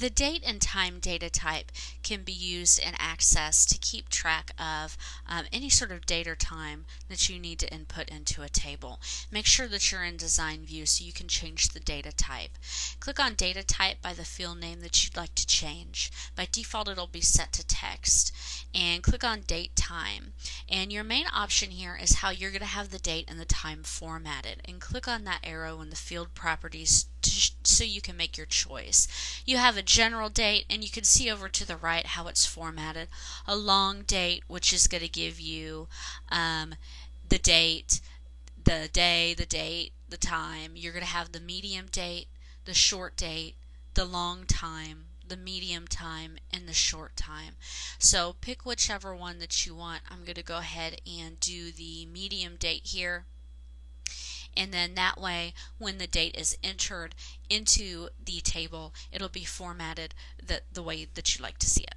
The date and time data type can be used in Access to keep track of any sort of date or time that you need to input into a table. Make sure that you're in design view so you can change the data type. Click on data type by the field name that you'd like to change. By default it'll be set to text, and click on date time, and your main option here is how you're going to have the date and the time formatted, and click on that arrow in the field properties so you can make your choice. You have a general date, and you can see over to the right how it's formatted. A long date, which is going to give you the date, the day, the date, the time. You're going to have the medium date, the short date, the long time, the medium time, and the short time. So pick whichever one that you want. I'm going to go ahead and do the medium date here. And then that way, when the date is entered into the table, it'll be formatted the way that you like to see it.